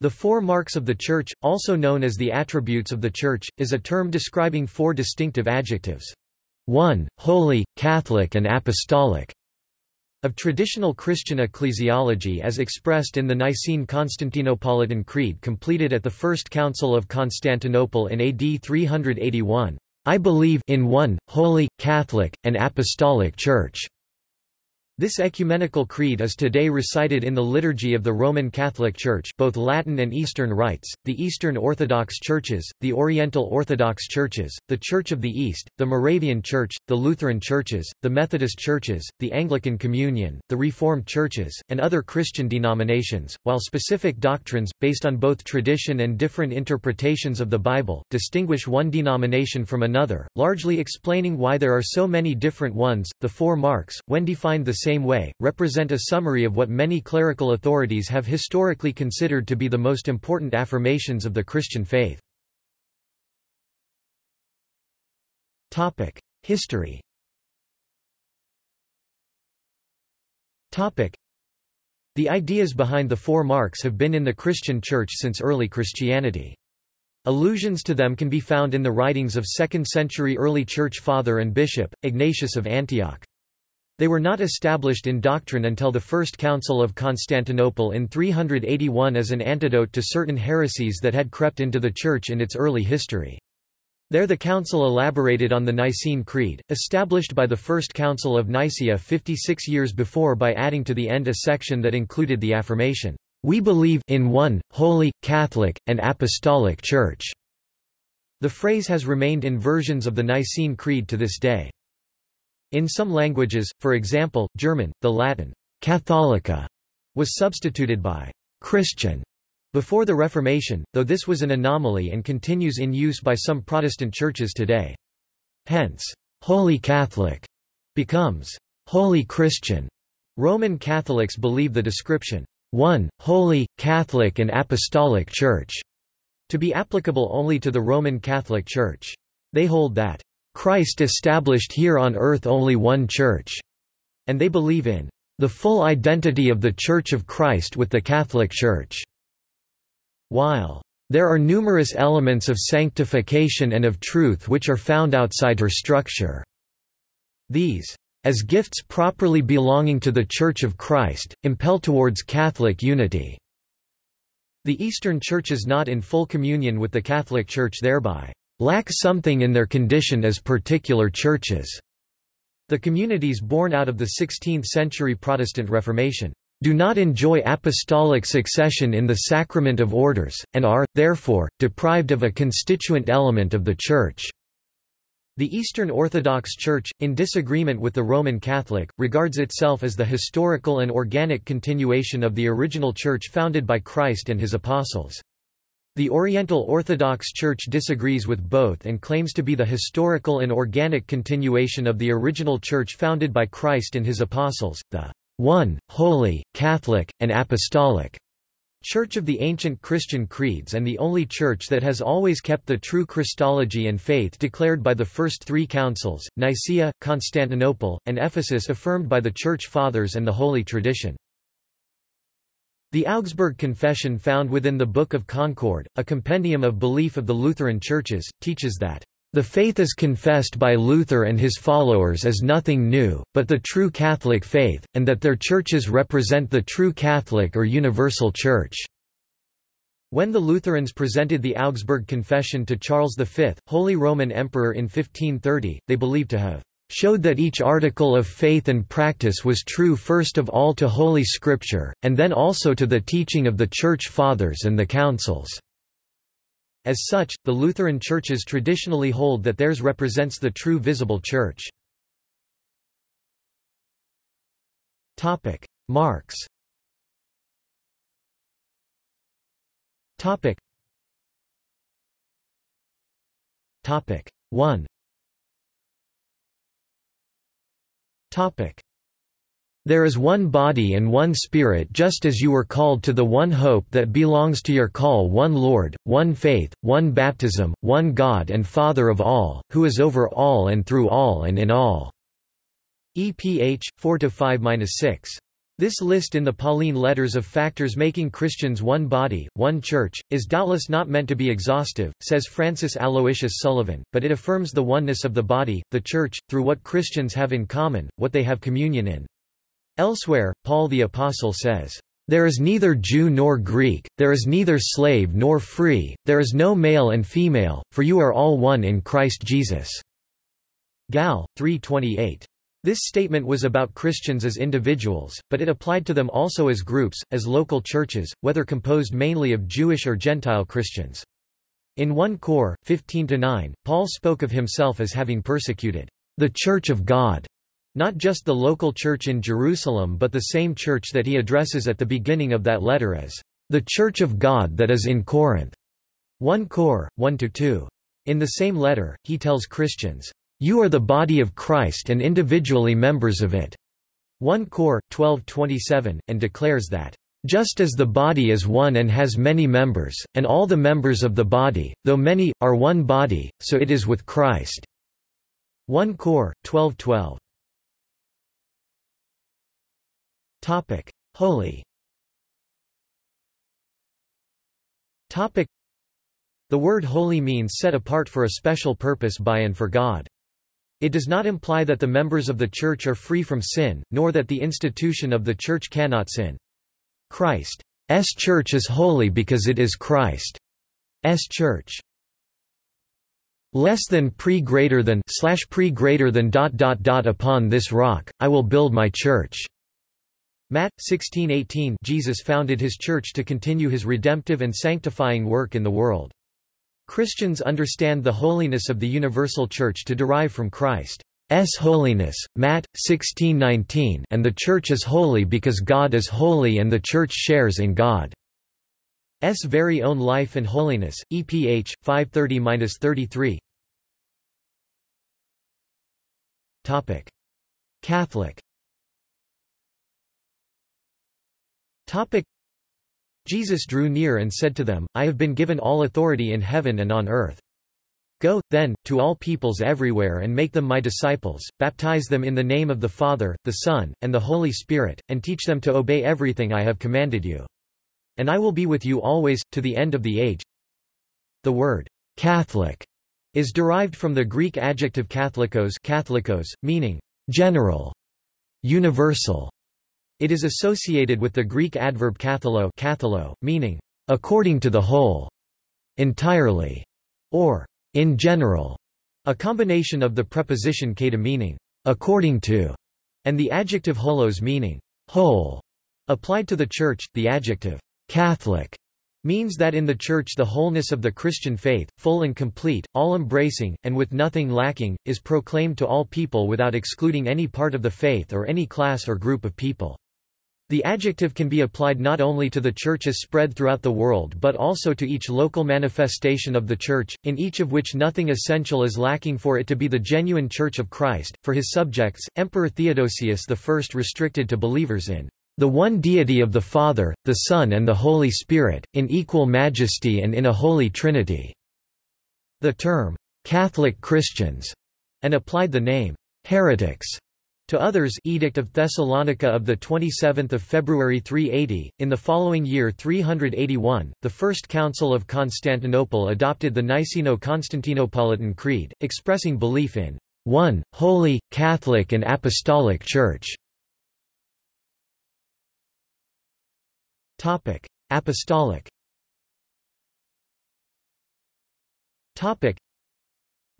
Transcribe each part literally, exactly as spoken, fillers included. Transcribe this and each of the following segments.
The Four Marks of the Church, also known as the Attributes of the Church, is a term describing four distinctive adjectives. one. Holy, Catholic and Apostolic. Of traditional Christian ecclesiology as expressed in the Nicene-Constantinopolitan Creed completed at the First Council of Constantinople in A D three eighty-one. I believe in one, Holy, Catholic, and Apostolic Church. This ecumenical creed is today recited in the liturgy of the Roman Catholic Church, both Latin and Eastern rites, the Eastern Orthodox Churches, the Oriental Orthodox Churches, the Church of the East, the Moravian Church, the Lutheran Churches, the Methodist Churches, the Anglican Communion, the Reformed Churches, and other Christian denominations, while specific doctrines, based on both tradition and different interpretations of the Bible, distinguish one denomination from another, largely explaining why there are so many different ones. The Four Marks, when defined the same way, represent a summary of what many clerical authorities have historically considered to be the most important affirmations of the Christian faith. History. The ideas behind the Four Marks have been in the Christian Church since early Christianity. Allusions to them can be found in the writings of second century early Church Father and Bishop, Ignatius of Antioch. They were not established in doctrine until the First Council of Constantinople in three eighty-one as an antidote to certain heresies that had crept into the Church in its early history. There the Council elaborated on the Nicene Creed, established by the First Council of Nicaea fifty-six years before by adding to the end a section that included the affirmation, "We believe in one, Holy, Catholic, and Apostolic Church." The phrase has remained in versions of the Nicene Creed to this day. In some languages, for example, German, the Latin «Catholica» was substituted by «Christian» before the Reformation, though this was an anomaly and continues in use by some Protestant churches today. Hence, «Holy Catholic» becomes «Holy Christian». Roman Catholics believe the description «one, Holy, Catholic and Apostolic Church» to be applicable only to the Roman Catholic Church. They hold that Christ established here on earth only one church, and they believe in the full identity of the Church of Christ with the Catholic Church. While there are numerous elements of sanctification and of truth which are found outside her structure, these, as gifts properly belonging to the Church of Christ, impel towards Catholic unity. The Eastern Church is not in full communion with the Catholic Church, thereby lack something in their condition as particular churches. The communities born out of the sixteenth century Protestant Reformation do not enjoy apostolic succession in the sacrament of orders, and are, therefore, deprived of a constituent element of the Church. The Eastern Orthodox Church, in disagreement with the Roman Catholic, regards itself as the historical and organic continuation of the original Church founded by Christ and his apostles. The Oriental Orthodox Church disagrees with both and claims to be the historical and organic continuation of the original Church founded by Christ and his apostles, the one, Holy, Catholic, and Apostolic Church of the ancient Christian creeds and the only church that has always kept the true Christology and faith declared by the first three councils, Nicaea, Constantinople, and Ephesus, affirmed by the Church Fathers and the Holy Tradition. The Augsburg Confession, found within the Book of Concord, a compendium of belief of the Lutheran Churches, teaches that, "...the faith as confessed by Luther and his followers is nothing new, but the true Catholic faith, and that their churches represent the true Catholic or universal Church." When the Lutherans presented the Augsburg Confession to Charles the Fifth, Holy Roman Emperor, in fifteen thirty, they believed to have showed that each article of faith and practice was true first of all to Holy Scripture, and then also to the teaching of the Church Fathers and the Councils." As such, the Lutheran churches traditionally hold that theirs represents the true visible Church. Marks. one. There is one body and one Spirit, just as you were called to the one hope that belongs to your call, one Lord, one faith, one baptism, one God and Father of all, who is over all and through all and in all. E P H four to five minus six. This list in the Pauline letters of factors making Christians one body, one church, is doubtless not meant to be exhaustive, says Francis Aloysius Sullivan, but it affirms the oneness of the body, the church, through what Christians have in common, what they have communion in. Elsewhere, Paul the Apostle says, "There is neither Jew nor Greek, there is neither slave nor free, there is no male and female, for you are all one in Christ Jesus." Gal. three twenty-eight. This statement was about Christians as individuals, but it applied to them also as groups, as local churches, whether composed mainly of Jewish or Gentile Christians. In First Corinthians, fifteen to nine, Paul spoke of himself as having persecuted the Church of God, not just the local church in Jerusalem but the same church that he addresses at the beginning of that letter as the Church of God that is in Corinth. First Corinthians, one to two. In the same letter, he tells Christians, "You are the body of Christ and individually members of it," First Corinthians, twelve twenty-seven, and declares that, "Just as the body is one and has many members, and all the members of the body, though many, are one body, so it is with Christ." First Corinthians, twelve twelve. Topic: Holy. Topic: The word holy means set apart for a special purpose by and for God. It does not imply that the members of the Church are free from sin, nor that the institution of the Church cannot sin. Christ's Church is holy because it is Christ's Church. Less than pre greater than slash pre greater than dot dot dot upon this rock, I will build my Church. Matt sixteen eighteen. Jesus founded his Church to continue his redemptive and sanctifying work in the world. Christians understand the holiness of the universal Church to derive from Christ's holiness, Matt sixteen nineteen, and the Church is holy because God is holy and the Church shares in God's very own life and holiness, E P H, five thirty to thirty-three. Catholic. Jesus drew near and said to them, "I have been given all authority in heaven and on earth. Go, then, to all peoples everywhere and make them my disciples, baptize them in the name of the Father, the Son, and the Holy Spirit, and teach them to obey everything I have commanded you. And I will be with you always, to the end of the age." The word Catholic is derived from the Greek adjective katholikos, katholikos, meaning general, universal. It is associated with the Greek adverb kathalo, kathalo, meaning according to the whole, entirely, or in general, a combination of the preposition kata meaning according to and the adjective holos meaning whole. Applied to the Church, the adjective Catholic means that in the Church the wholeness of the Christian faith, full and complete, all-embracing, and with nothing lacking, is proclaimed to all people without excluding any part of the faith or any class or group of people. The adjective can be applied not only to the Church as spread throughout the world but also to each local manifestation of the Church, in each of which nothing essential is lacking for it to be the genuine Church of Christ. For his subjects, Emperor Theodosius the First restricted to believers in the one deity of the Father, the Son and the Holy Spirit, in equal majesty and in a holy Trinity. The term Catholic Christians, and applied the name heretics to others. Edict of Thessalonica of the twenty-seventh of February three eighty. In the following year three eighty-one, the First Council of Constantinople adopted the Nicene-Constantinopolitan Creed, expressing belief in one holy, Catholic and Apostolic Church. Topic: Apostolic. Topic: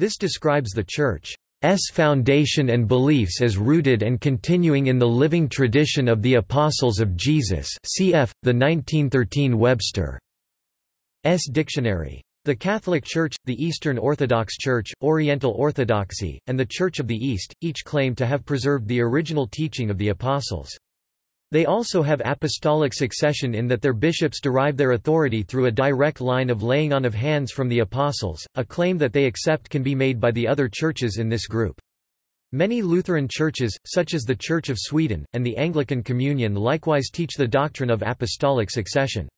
This describes the Church S foundation and beliefs as rooted and continuing in the living tradition of the Apostles of Jesus, cf. the nineteen thirteen Webster's Dictionary. The Catholic Church, the Eastern Orthodox Church, Oriental Orthodoxy, and the Church of the East, each claim to have preserved the original teaching of the Apostles. They also have apostolic succession in that their bishops derive their authority through a direct line of laying on of hands from the apostles, a claim that they accept can be made by the other churches in this group. Many Lutheran churches, such as the Church of Sweden, and the Anglican Communion likewise teach the doctrine of apostolic succession.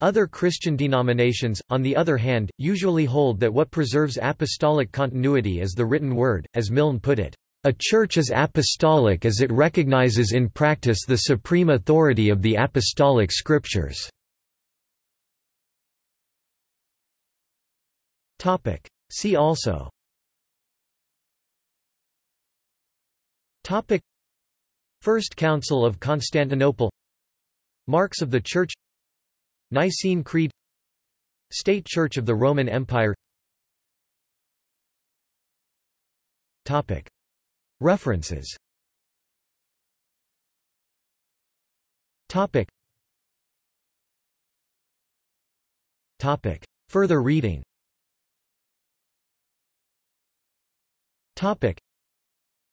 Other Christian denominations, on the other hand, usually hold that what preserves apostolic continuity is the written word, as Milne put it, A church is apostolic as it recognizes in practice the supreme authority of the apostolic scriptures. Topic. See also. Topic. First Council of Constantinople, Marks of the Church, Nicene Creed, State Church of the Roman Empire. Topic. References. Topic. Topic. Further reading. Topic.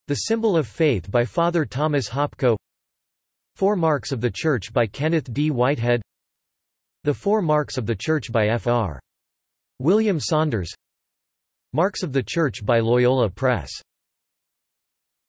The Symbol of Faith by Father Thomas Hopko. Four Marks of the Church by Kenneth D. Whitehead. The Four Marks of the Church by F R William Saunders. Marks of the Church by Loyola Press.